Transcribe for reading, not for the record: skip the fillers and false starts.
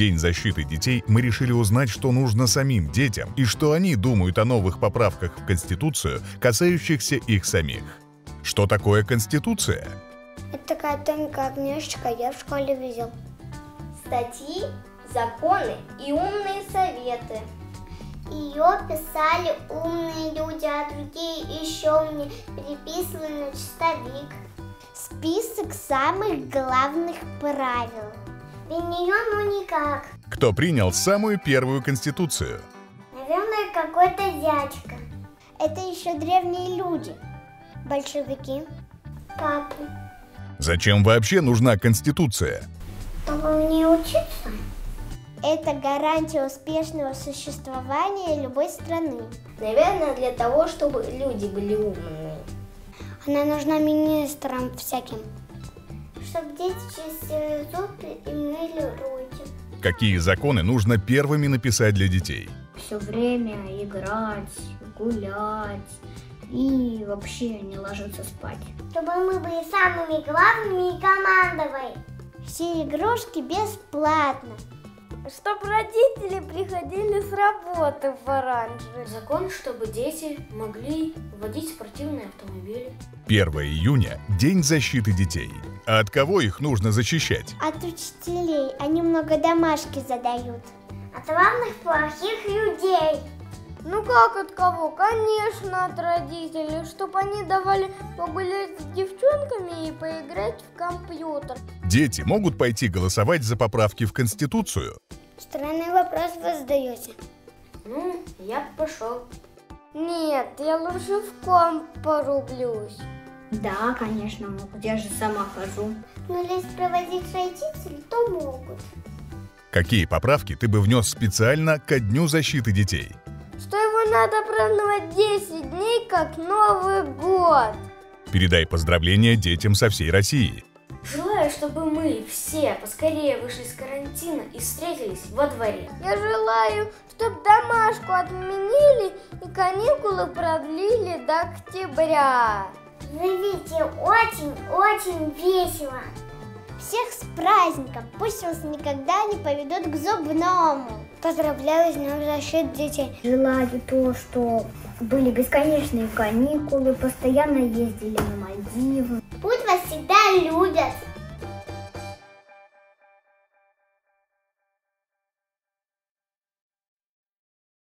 День защиты детей мы решили узнать, что нужно самим детям и что они думают о новых поправках в Конституцию, касающихся их самих. Что такое Конституция? Это такая тоненькая книжечка, я в школе видел. Статьи, законы и умные советы. Ее писали умные люди, а другие еще мне переписывали на чистовик. Список самых главных правил. Без нее ну никак. Кто принял самую первую Конституцию? Наверное, какой-то дядька. Это еще древние люди. Большевики. Папа. Зачем вообще нужна Конституция? Чтобы не учиться. Это гарантия успешного существования любой страны. Наверное, для того, чтобы люди были умные. Она нужна министрам всяким. Чтобы дети чистили зубы и мыли руки. Какие законы нужно первыми написать для детей? Все время играть, гулять и вообще не ложиться спать. Чтобы мы были самыми главными и командовали. Все игрушки бесплатно. Чтобы родители приходили с работы в оранжевый. Закон, чтобы дети могли водить спортивные автомобили. 1 июня – День защиты детей. А от кого их нужно защищать? От учителей. Они много домашки задают. От главных плохих людей. Ну как от кого? Конечно, от родителей, чтобы они давали погулять с девчонками и поиграть в компьютер. Дети могут пойти голосовать за поправки в Конституцию? Странный вопрос вы задаете. Ну, я пошел. Нет, я лучше в комп порублюсь. Да, конечно, могут. Я же сама хожу. Но если проводить родителей, то могут. Какие поправки ты бы внес специально ко Дню защиты детей? Что его надо праздновать 10 дней, как Новый год. Передай поздравления детям со всей России. Желаю, чтобы мы все поскорее вышли из карантина и встретились во дворе. Я желаю, чтобы домашку отменили и каникулы продлили до октября. Живите очень-очень весело. Всех с праздником! Пусть вас никогда не поведут к зубному! Поздравляю с Днем защиты детей! Желаю то, что были бесконечные каникулы, постоянно ездили на Мальдивы. Пусть вас всегда любят!